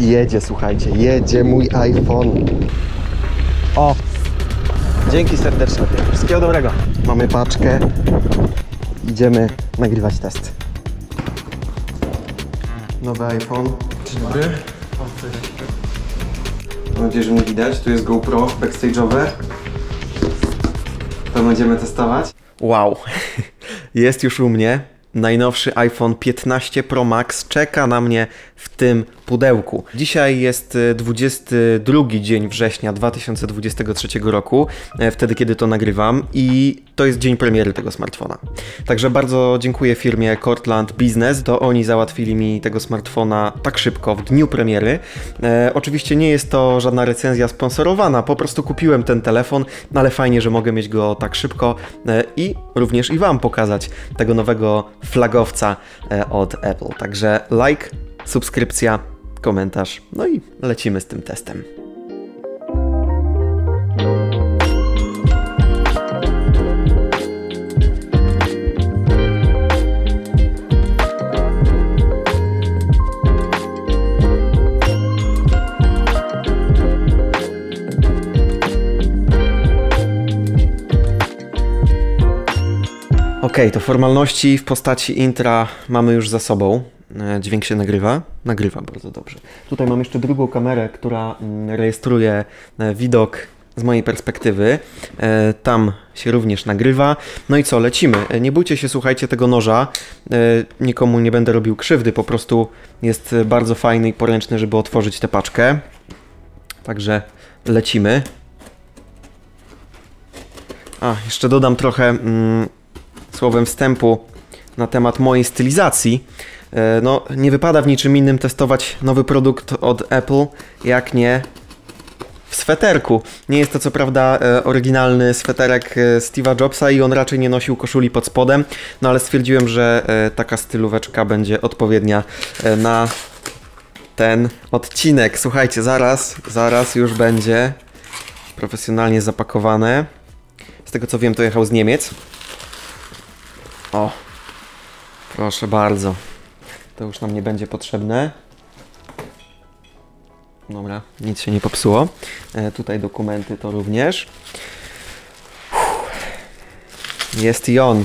Jedzie, słuchajcie, jedzie mój iPhone. O! Dzięki serdecznie. Wszystkiego dobrego. Mamy paczkę. Idziemy nagrywać test. Nowy iPhone. Dzień dobry. Mam nadzieję, że mnie widać. Tu jest GoPro backstage'owe. To będziemy testować. Wow. Jest już u mnie. Najnowszy iPhone 15 Pro Max czeka na mnie w tym pudełku. Dzisiaj jest 22 dzień września 2023 roku, wtedy kiedy to nagrywam i to jest dzień premiery tego smartfona. Także bardzo dziękuję firmie Cortland Business, to oni załatwili mi tego smartfona tak szybko, w dniu premiery. Oczywiście nie jest to żadna recenzja sponsorowana, po prostu kupiłem ten telefon, ale fajnie, że mogę mieć go tak szybko i również i Wam pokazać tego nowego flagowca od Apple. Także like, subskrypcja, komentarz, no i lecimy z tym testem. Okej, to formalności w postaci intra mamy już za sobą. Dźwięk się nagrywa? Nagrywa bardzo dobrze. Tutaj mam jeszcze drugą kamerę, która rejestruje widok z mojej perspektywy. Tam się również nagrywa. No i co, lecimy. Nie bójcie się, słuchajcie, tego noża. Nikomu nie będę robił krzywdy, po prostu jest bardzo fajny i poręczny, żeby otworzyć tę paczkę. Także lecimy. A, jeszcze dodam trochę słowem wstępu na temat mojej stylizacji. No, nie wypada w niczym innym testować nowy produkt od Apple, jak nie w sweterku. Nie jest to co prawda oryginalny sweterek Steve'a Jobsa i on raczej nie nosił koszuli pod spodem, no ale stwierdziłem, że taka stylóweczka będzie odpowiednia na ten odcinek. Słuchajcie, zaraz już będzie profesjonalnie zapakowane. Z tego co wiem, to jechał z Niemiec. O, proszę bardzo. To już nam nie będzie potrzebne. Dobra, nic się nie popsuło. Tutaj dokumenty to również. Jest i on.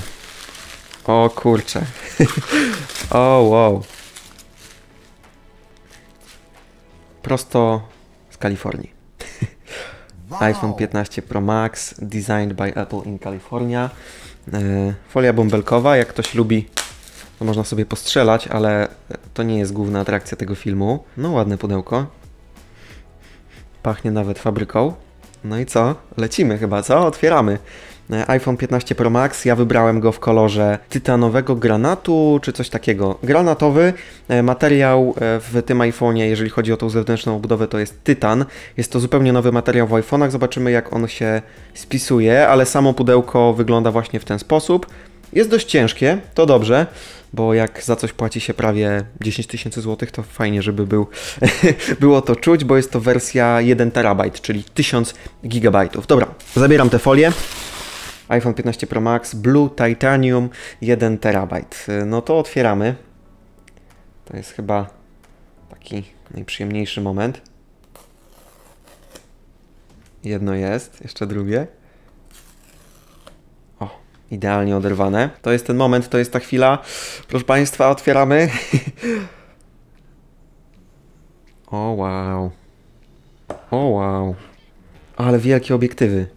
O kurczę. O, wow. Prosto z Kalifornii. Wow. iPhone 15 Pro Max, designed by Apple in California. Folia bąbelkowa, jak ktoś lubi, to można sobie postrzelać, ale to nie jest główna atrakcja tego filmu. No ładne pudełko. Pachnie nawet fabryką. No i co? Lecimy chyba, co? Otwieramy. iPhone 15 Pro Max, ja wybrałem go w kolorze tytanowego granatu, czy coś takiego. Granatowy materiał w tym iPhone'ie, jeżeli chodzi o tą zewnętrzną obudowę, to jest tytan. Jest to zupełnie nowy materiał w iPhone'ach, zobaczymy jak on się spisuje, ale samo pudełko wygląda właśnie w ten sposób. Jest dość ciężkie, to dobrze, bo jak za coś płaci się prawie 10 000 złotych, to fajnie, żeby było to czuć, bo jest to wersja 1 terabajt, czyli 1000 gigabajtów. Dobra, zabieram tę folię. iPhone 15 Pro Max Blue Titanium 1 terabajt. No to otwieramy. To jest chyba taki najprzyjemniejszy moment. Jedno jest, jeszcze drugie. Idealnie oderwane. To jest ten moment, to jest ta chwila. Proszę Państwa, otwieramy. O wow. O wow. Ale wielkie obiektywy.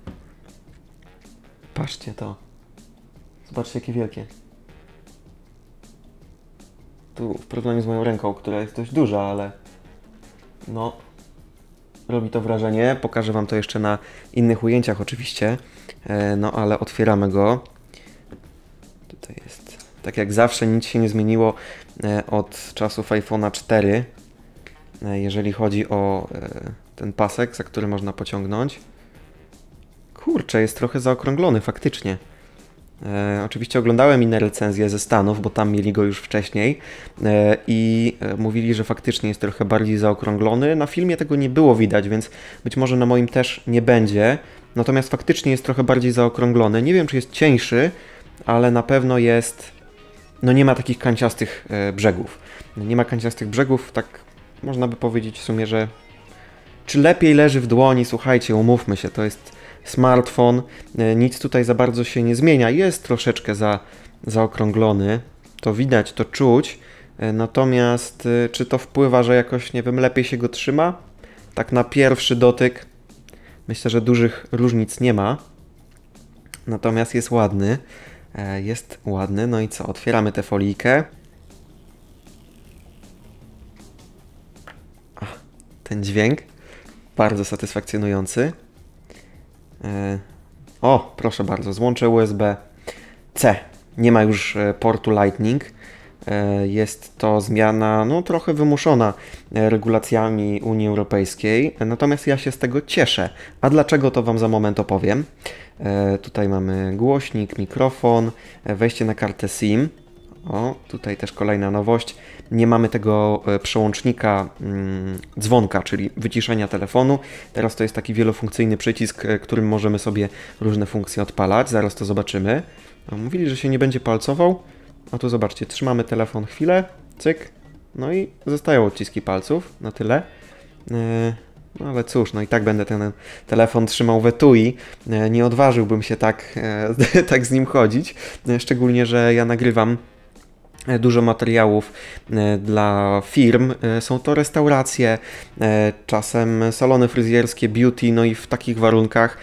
Patrzcie to. Zobaczcie jakie wielkie. Tu w porównaniu z moją ręką, która jest dość duża, ale no robi to wrażenie. Pokażę Wam to jeszcze na innych ujęciach oczywiście. No ale otwieramy go. Tutaj jest, tak jak zawsze, nic się nie zmieniło od czasów iPhone'a 4, jeżeli chodzi o ten pasek, za który można pociągnąć. Kurczę, jest trochę zaokrąglony faktycznie. Oczywiście oglądałem inne recenzje ze Stanów, bo tam mieli go już wcześniej i mówili, że faktycznie jest trochę bardziej zaokrąglony. Na filmie tego nie było widać, więc być może na moim też nie będzie. Natomiast faktycznie jest trochę bardziej zaokrąglony. Nie wiem, czy jest cieńszy, ale na pewno jest no nie ma takich kanciastych brzegów. Nie ma kanciastych brzegów, tak można by powiedzieć w sumie, że czy lepiej leży w dłoni, słuchajcie, umówmy się, to jest smartfon, nic tutaj za bardzo się nie zmienia, jest troszeczkę zaokrąglony, to widać, to czuć, natomiast czy to wpływa, że jakoś, nie wiem, lepiej się go trzyma? Tak na pierwszy dotyk myślę, że dużych różnic nie ma, natomiast jest ładny, no i co, otwieramy tę folijkę. Ten dźwięk, bardzo satysfakcjonujący. O, proszę bardzo, złącze USB-C. Nie ma już portu Lightning. Jest to zmiana, no trochę wymuszona regulacjami Unii Europejskiej. Natomiast ja się z tego cieszę. A dlaczego, to Wam za moment opowiem. Tutaj mamy głośnik, mikrofon, wejście na kartę SIM. O, tutaj też kolejna nowość. Nie mamy tego przełącznika dzwonka, czyli wyciszenia telefonu. Teraz to jest taki wielofunkcyjny przycisk, którym możemy sobie różne funkcje odpalać. Zaraz to zobaczymy. Mówili, że się nie będzie palcował. A tu zobaczcie, trzymamy telefon chwilę, cyk, no i zostają odciski palców, na tyle. No ale cóż, no i tak będę ten telefon trzymał w etui, nie odważyłbym się tak z nim chodzić, szczególnie, że ja nagrywam dużo materiałów dla firm, są to restauracje, czasem salony fryzjerskie, beauty, no i w takich warunkach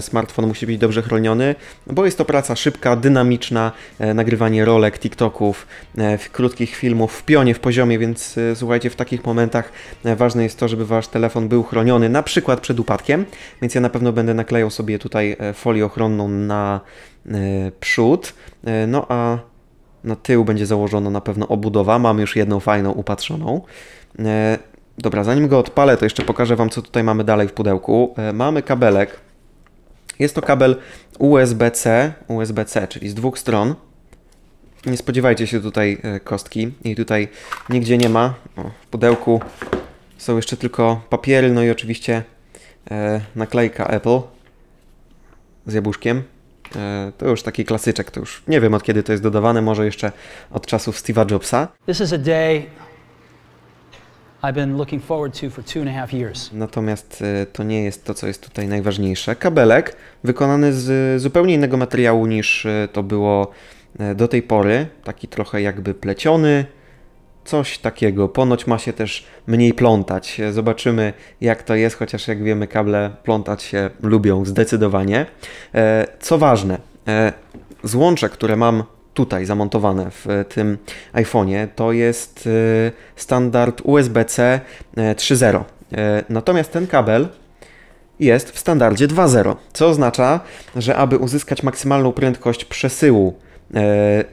smartfon musi być dobrze chroniony, bo jest to praca szybka, dynamiczna, nagrywanie rolek, TikToków, krótkich filmów w pionie, w poziomie, więc słuchajcie, w takich momentach ważne jest to, żeby Wasz telefon był chroniony, na przykład przed upadkiem, więc ja na pewno będę naklejał sobie tutaj folię ochronną na przód, no a na tył będzie założona na pewno obudowa. Mam już jedną fajną, upatrzoną. Dobra, zanim go odpalę, to jeszcze pokażę Wam, co tutaj mamy dalej w pudełku. Mamy kabelek. Jest to kabel USB-C, czyli z dwóch stron. Nie spodziewajcie się tutaj kostki. Jej tutaj nigdzie nie ma. O, w pudełku są jeszcze tylko papiery, no i oczywiście naklejka Apple z jabłuszkiem. To już taki klasyczek, to już nie wiem od kiedy to jest dodawane, może jeszcze od czasów Steve'a Jobsa. Natomiast to nie jest to, co jest tutaj najważniejsze. Kabelek wykonany z zupełnie innego materiału niż to było do tej pory. Taki trochę jakby pleciony, coś takiego. Ponoć ma się też mniej plątać. Zobaczymy, jak to jest, chociaż jak wiemy, kable plątać się lubią zdecydowanie. Co ważne, złącze, które mam tutaj zamontowane w tym iPhone'ie, to jest standard USB-C 3.0. Natomiast ten kabel jest w standardzie 2.0, co oznacza, że aby uzyskać maksymalną prędkość przesyłu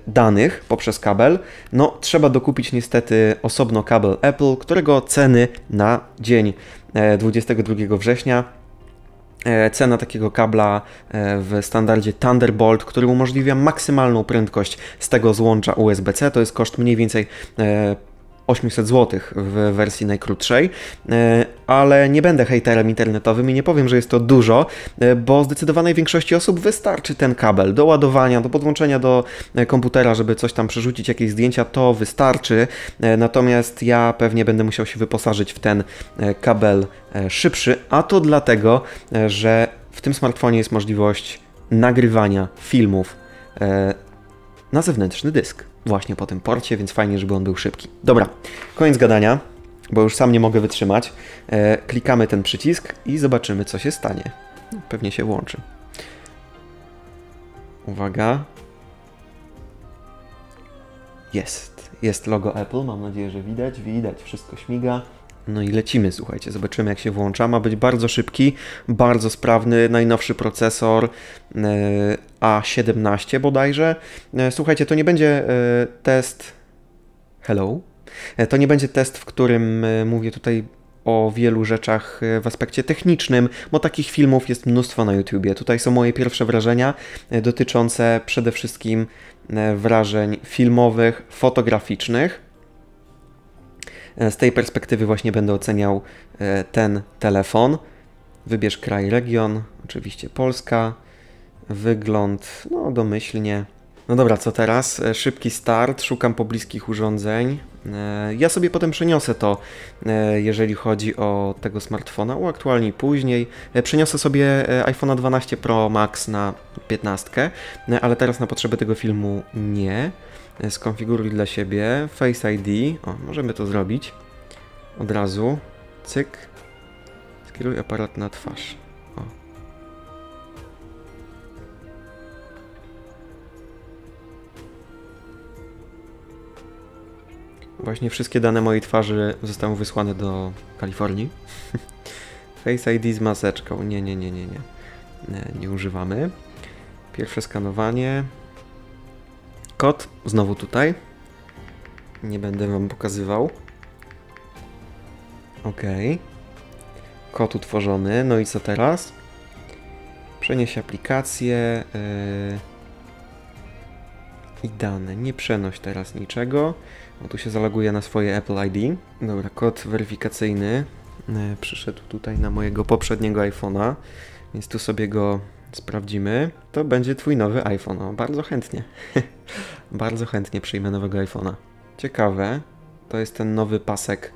danych poprzez kabel, no trzeba dokupić niestety osobno kabel Apple, którego ceny na dzień 22 września, cena takiego kabla w standardzie Thunderbolt, który umożliwia maksymalną prędkość z tego złącza USB-C, to jest koszt mniej więcej 800 zł w wersji najkrótszej, ale nie będę hejterem internetowym i nie powiem, że jest to dużo, bo zdecydowanej większości osób wystarczy ten kabel do ładowania, do podłączenia do komputera, żeby coś tam przerzucić, jakieś zdjęcia, to wystarczy. Natomiast ja pewnie będę musiał się wyposażyć w ten kabel szybszy, a to dlatego, że w tym smartfonie jest możliwość nagrywania filmów na zewnętrzny dysk. Właśnie po tym porcie, więc fajnie, żeby on był szybki. Dobra, koniec gadania, bo już sam nie mogę wytrzymać. Klikamy ten przycisk i zobaczymy, co się stanie. Pewnie się włączy. Uwaga. Jest. Jest logo Apple, mam nadzieję, że widać. Widać, wszystko śmiga. No i lecimy, słuchajcie, zobaczymy, jak się włącza. Ma być bardzo szybki, bardzo sprawny, najnowszy procesor A17 bodajże. Słuchajcie, to nie będzie test... Hello? To nie będzie test, w którym mówię tutaj o wielu rzeczach w aspekcie technicznym, bo takich filmów jest mnóstwo na YouTubie. Tutaj są moje pierwsze wrażenia dotyczące przede wszystkim wrażeń filmowych, fotograficznych. Z tej perspektywy właśnie będę oceniał ten telefon. Wybierz kraj, region, oczywiście Polska, wygląd, no domyślnie, No dobra, co teraz? Szybki start, szukam pobliskich urządzeń. Ja sobie potem przeniosę to, jeżeli chodzi o tego smartfona, uaktualnij później. Przeniosę sobie iPhone'a 12 Pro Max na 15, ale teraz na potrzeby tego filmu nie. Skonfiguruj dla siebie Face ID. O, możemy to zrobić. Od razu. Cyk. Skieruj aparat na twarz. O. Właśnie wszystkie dane mojej twarzy zostały wysłane do Kalifornii. Face ID z maseczką. Nie używamy. Pierwsze skanowanie. Kod znowu tutaj. Nie będę wam pokazywał. OK. Kod utworzony. No i co teraz? Przenieś aplikację i dane. Nie przenoś teraz niczego. Bo tu się zaloguję na swoje Apple ID. Dobra, kod weryfikacyjny przyszedł tutaj na mojego poprzedniego iPhone'a, więc tu sobie go sprawdzimy. To będzie twój nowy iPhone. O, bardzo chętnie. Bardzo chętnie przyjmę nowego iPhone'a. Ciekawe. To jest ten nowy pasek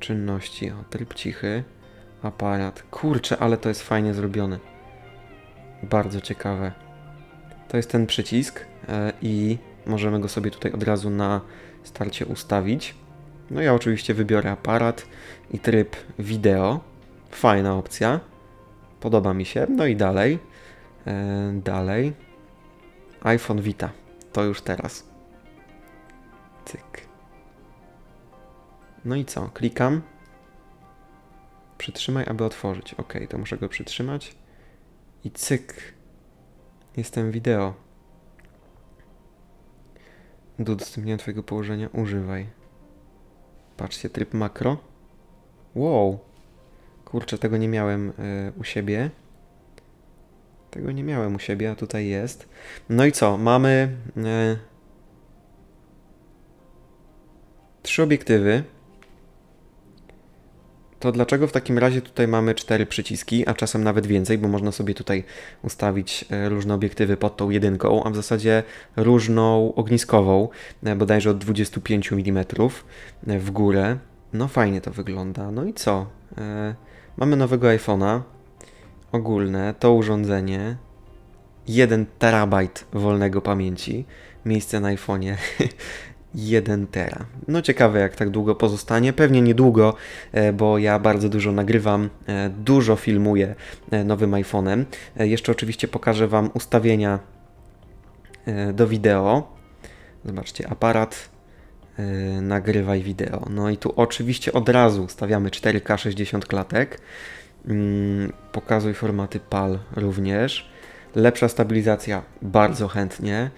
czynności. O, tryb cichy. Aparat. Kurczę, ale to jest fajnie zrobione. Bardzo ciekawe. To jest ten przycisk i możemy go sobie tutaj od razu na starcie ustawić. No ja oczywiście wybiorę aparat i tryb wideo. Fajna opcja. Podoba mi się. No i dalej. Dalej. iPhone Vita. To już teraz. Cyk. No i co? Klikam. Przytrzymaj, aby otworzyć. OK, to muszę go przytrzymać. I cyk. Jestem wideo. Do udostępnienia twojego położenia używaj. Patrzcie, tryb makro. Wow. Kurczę, tego nie miałem u siebie. Tego nie miałem u siebie, a tutaj jest. No i co? Mamy 3 obiektywy. To dlaczego w takim razie tutaj mamy 4 przyciski, a czasem nawet więcej, bo można sobie tutaj ustawić różne obiektywy pod tą jedynką, a w zasadzie różną ogniskową, bodajże od 25 mm w górę. No fajnie to wygląda. No i co? Mamy nowego iPhone'a. Ogólne, to urządzenie. 1 terabajt wolnego pamięci. Miejsce na iPhone'ie. 1 tera. No ciekawe jak tak długo pozostanie. Pewnie niedługo, bo ja bardzo dużo nagrywam, dużo filmuję nowym iPhone'em. Jeszcze oczywiście pokażę wam ustawienia do wideo. Zobaczcie, aparat, nagrywaj wideo. No i tu oczywiście od razu stawiamy 4K 60 klatek. Pokazuj formaty PAL również. Lepsza stabilizacja, bardzo chętnie.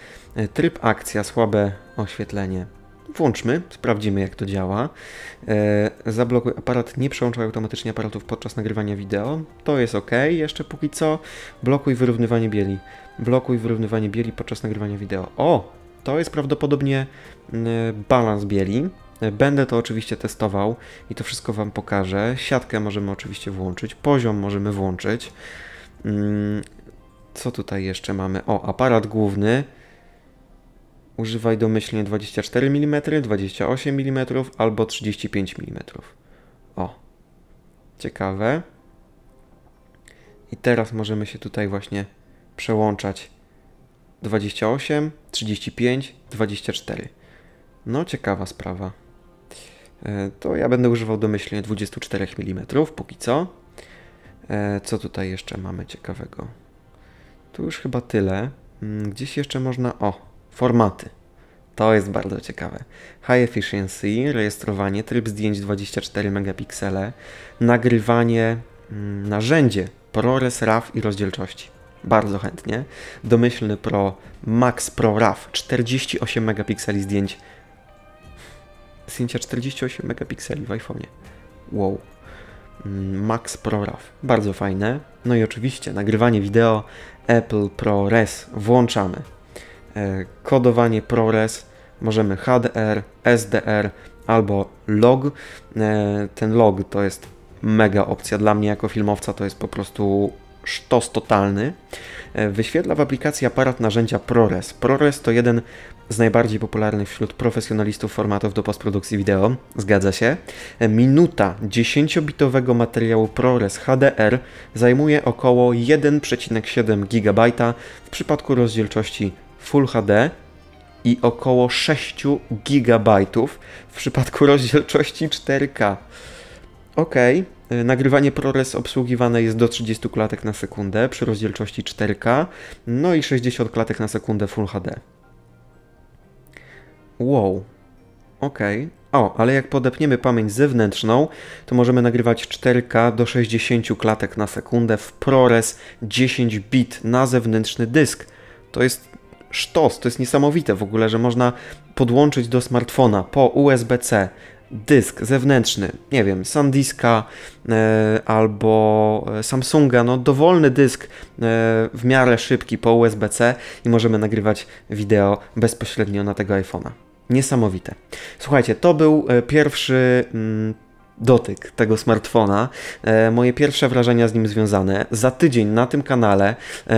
Tryb akcja, słabe oświetlenie. Włączmy, sprawdzimy jak to działa. Zablokuj aparat, nie przełączaj automatycznie aparatów podczas nagrywania wideo. To jest OK, jeszcze póki co. Blokuj wyrównywanie bieli. Blokuj wyrównywanie bieli podczas nagrywania wideo. O! To jest prawdopodobnie balans bieli. Będę to oczywiście testował i to wszystko wam pokażę. Siatkę możemy oczywiście włączyć, poziom możemy włączyć. Co tutaj jeszcze mamy? O, aparat główny. Używaj domyślnie 24 mm, 28 mm albo 35 mm. O, ciekawe. I teraz możemy się tutaj właśnie przełączać. 28, 35, 24. No, ciekawa sprawa. To ja będę używał domyślnie 24 mm, póki co. Co tutaj jeszcze mamy ciekawego? Tu już chyba tyle. Gdzieś jeszcze można... O, formaty. To jest bardzo ciekawe. High efficiency, rejestrowanie, tryb zdjęć 24 megapiksele, nagrywanie, narzędzie ProRes, RAW i rozdzielczości. Bardzo chętnie. Domyślny Pro Max Pro RAW 48 megapikseli zdjęć. Zdjęcia 48 megapikseli w iPhone'ie. Wow. Max Pro RAW. Bardzo fajne. No i oczywiście nagrywanie wideo Apple ProRes. Włączamy. Kodowanie ProRes. Możemy HDR, SDR albo Log. Ten Log to jest mega opcja. Dla mnie jako filmowca to jest po prostu sztos totalny. Wyświetla w aplikacji aparat narzędzia ProRes. ProRes to jeden z najbardziej popularnych wśród profesjonalistów formatów do postprodukcji wideo. Zgadza się. Minuta 10-bitowego materiału ProRes HDR zajmuje około 1,7 GB w przypadku rozdzielczości Full HD i około 6 GB w przypadku rozdzielczości 4K. Ok, nagrywanie ProRes obsługiwane jest do 30 klatek na sekundę przy rozdzielczości 4K, no i 60 klatek na sekundę Full HD. Wow, ok. O, ale jak podepniemy pamięć zewnętrzną, to możemy nagrywać 4K do 60 klatek na sekundę w ProRes 10 bit na zewnętrzny dysk. To jest sztos, to jest niesamowite w ogóle, że można podłączyć do smartfona po USB-C dysk zewnętrzny, nie wiem, SanDiska albo Samsunga, no dowolny dysk w miarę szybki po USB-C i możemy nagrywać wideo bezpośrednio na tego iPhone'a. Niesamowite. Słuchajcie, to był pierwszy dotyk tego smartfona, moje pierwsze wrażenia z nim związane. Za tydzień na tym kanale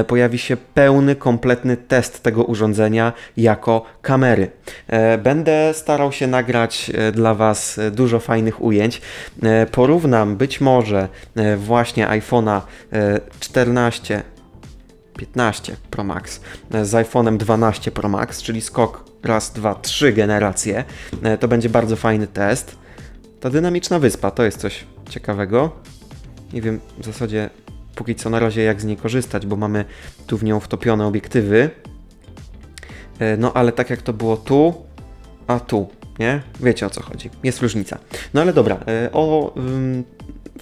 pojawi się pełny, kompletny test tego urządzenia jako kamery. Będę starał się nagrać dla Was dużo fajnych ujęć. Porównam być może właśnie iPhone'a 15 Pro Max z iPhone'em 12 Pro Max, czyli skok raz, dwa, trzy generacje. To będzie bardzo fajny test. Ta dynamiczna wyspa to jest coś ciekawego. Nie wiem w zasadzie póki co na razie jak z niej korzystać, bo mamy tu w nią wtopione obiektywy. No ale tak jak to było tu, a tu, nie? Wiecie o co chodzi. Jest różnica. No ale dobra, o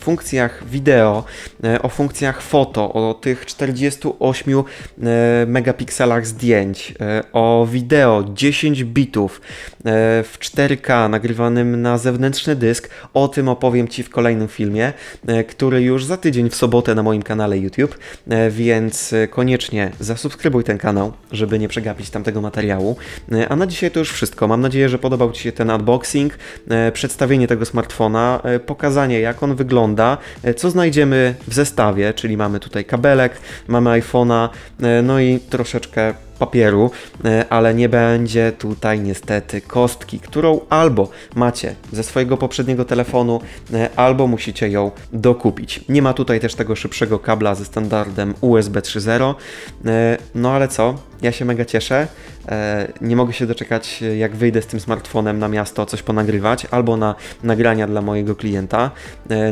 funkcjach wideo, o funkcjach foto, o tych 48 megapikselach zdjęć, o wideo 10 bitów w 4K nagrywanym na zewnętrzny dysk, o tym opowiem Ci w kolejnym filmie, który już za tydzień w sobotę na moim kanale YouTube, więc koniecznie zasubskrybuj ten kanał, żeby nie przegapić tamtego materiału. A na dzisiaj to już wszystko. Mam nadzieję, że podobał Ci się ten unboxing, przedstawienie tego smartfona, pokazanie jak on wygląda, co znajdziemy w zestawie, czyli mamy tutaj kabelek, mamy iPhone'a, no i troszeczkę papieru, ale nie będzie tutaj niestety kostki, którą albo macie ze swojego poprzedniego telefonu, albo musicie ją dokupić. Nie ma tutaj też tego szybszego kabla ze standardem USB 3.0, no ale co, ja się mega cieszę, nie mogę się doczekać jak wyjdę z tym smartfonem na miasto coś ponagrywać, albo na nagrania dla mojego klienta.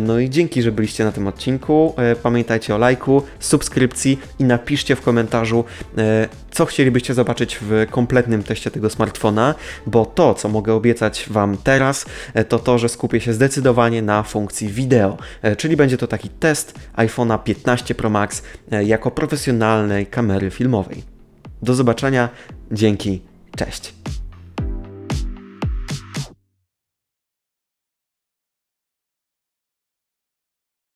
No i dzięki, że byliście na tym odcinku, pamiętajcie o lajku, subskrypcji i napiszcie w komentarzu, co chcielibyście zobaczyć w kompletnym teście tego smartfona, bo to, co mogę obiecać Wam teraz, to to, że skupię się zdecydowanie na funkcji wideo, czyli będzie to taki test iPhone'a 15 Pro Max jako profesjonalnej kamery filmowej. Do zobaczenia, dzięki, cześć!